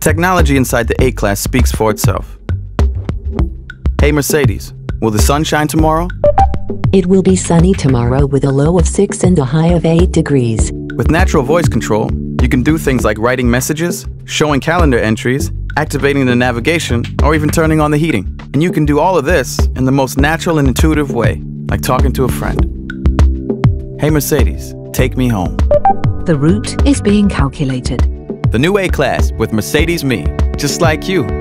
The technology inside the A-Class speaks for itself. Hey Mercedes, will the sun shine tomorrow? It will be sunny tomorrow with a low of 6 and a high of 8 degrees. With natural voice control, you can do things like writing messages, showing calendar entries, activating the navigation, or even turning on the heating. And you can do all of this in the most natural and intuitive way, like talking to a friend. Hey Mercedes, take me home. The route is being calculated. The new A-Class with Mercedes-Me, just like you.